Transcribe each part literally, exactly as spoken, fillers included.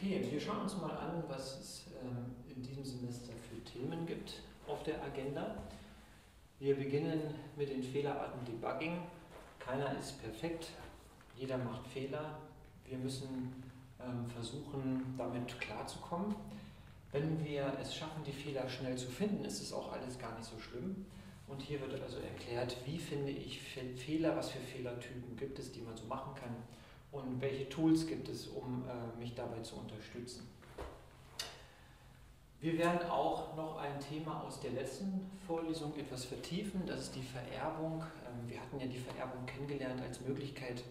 Okay, wir schauen uns mal an, was es in diesem Semester für Themen gibt auf der Agenda. Wir beginnen mit den Fehlerarten Debugging. Keiner ist perfekt, jeder macht Fehler. Wir müssen versuchen, damit klarzukommen. Wenn wir es schaffen, die Fehler schnell zu finden, ist es auch alles gar nicht so schlimm. Und hier wird also erklärt, wie finde ich Fehler, was für Fehlertypen gibt es, die man so machen kann und welche Tools gibt es, um äh, mich dabei zu unterstützen. Wir werden auch noch ein Thema aus der letzten Vorlesung etwas vertiefen, das ist die Vererbung. Ähm, wir hatten ja die Vererbung kennengelernt als Möglichkeit,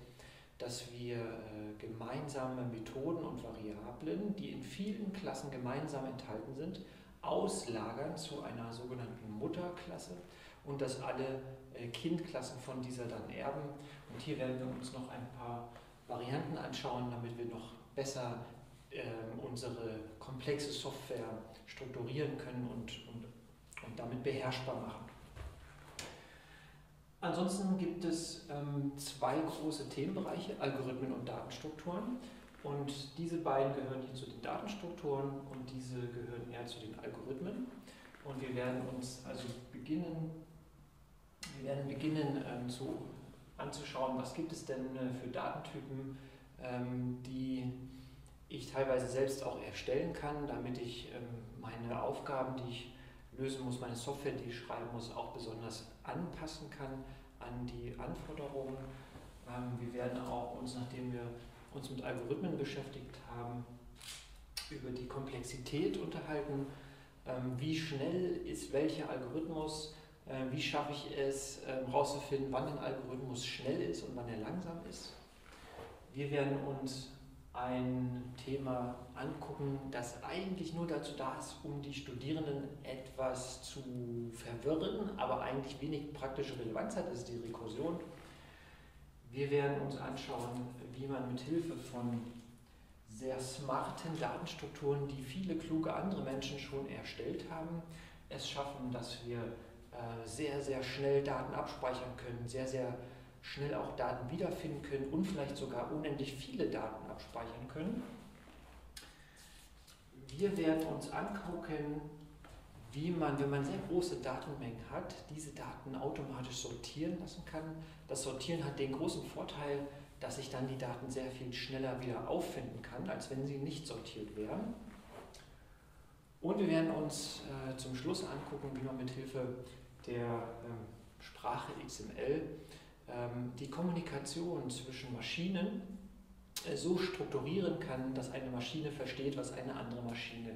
dass wir äh, gemeinsame Methoden und Variablen, die in vielen Klassen gemeinsam enthalten sind, auslagern zu einer sogenannten Mutterklasse und dass alle äh, Kindklassen von dieser dann erben. Und hier werden wir uns noch ein paar Varianten anschauen, damit wir noch besser äh, unsere komplexe Software strukturieren können und, und, und damit beherrschbar machen. Ansonsten gibt es ähm, zwei große Themenbereiche, Algorithmen und Datenstrukturen. Und diese beiden gehören hier zu den Datenstrukturen und diese gehören eher zu den Algorithmen. Und wir werden uns also beginnen, wir werden beginnen ähm, zu anzuschauen, was gibt es denn für Datentypen, die ich teilweise selbst auch erstellen kann, damit ich meine Aufgaben, die ich lösen muss, meine Software, die ich schreiben muss, auch besonders anpassen kann an die Anforderungen. Wir werden auch uns, nachdem wir uns mit Algorithmen beschäftigt haben, über die Komplexität unterhalten, wie schnell ist welcher Algorithmus, wie schaffe ich es, herauszufinden, wann ein Algorithmus schnell ist und wann er langsam ist. Wir werden uns ein Thema angucken, das eigentlich nur dazu da ist, um die Studierenden etwas zu verwirren, aber eigentlich wenig praktische Relevanz hat, das ist die Rekursion. Wir werden uns anschauen, wie man mit Hilfe von sehr smarten Datenstrukturen, die viele kluge andere Menschen schon erstellt haben, es schaffen, dass wir sehr, sehr schnell Daten abspeichern können, sehr, sehr schnell auch Daten wiederfinden können und vielleicht sogar unendlich viele Daten abspeichern können. Wir werden uns angucken, wie man, wenn man sehr große Datenmengen hat, diese Daten automatisch sortieren lassen kann. Das Sortieren hat den großen Vorteil, dass ich dann die Daten sehr viel schneller wieder auffinden kann, als wenn sie nicht sortiert wären. Und wir werden uns äh, zum Schluss angucken, wie man mit Hilfe der ähm, Sprache X M L ähm, die Kommunikation zwischen Maschinen äh, so strukturieren kann, dass eine Maschine versteht, was eine andere Maschine